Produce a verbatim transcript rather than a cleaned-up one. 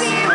Yes.